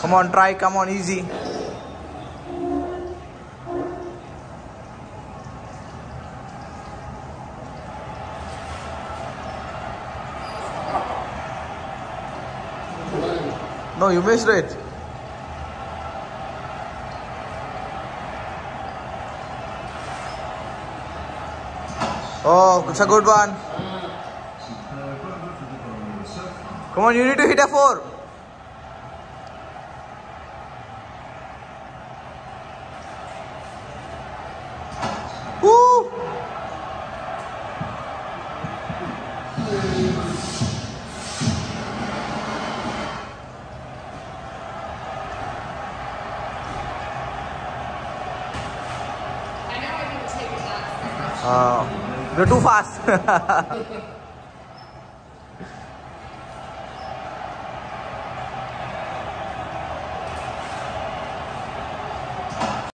Come on, try, come on, easy. No, you missed it. Oh, it's a good one. Come on, you need to hit a 4. Woo! You're too fast.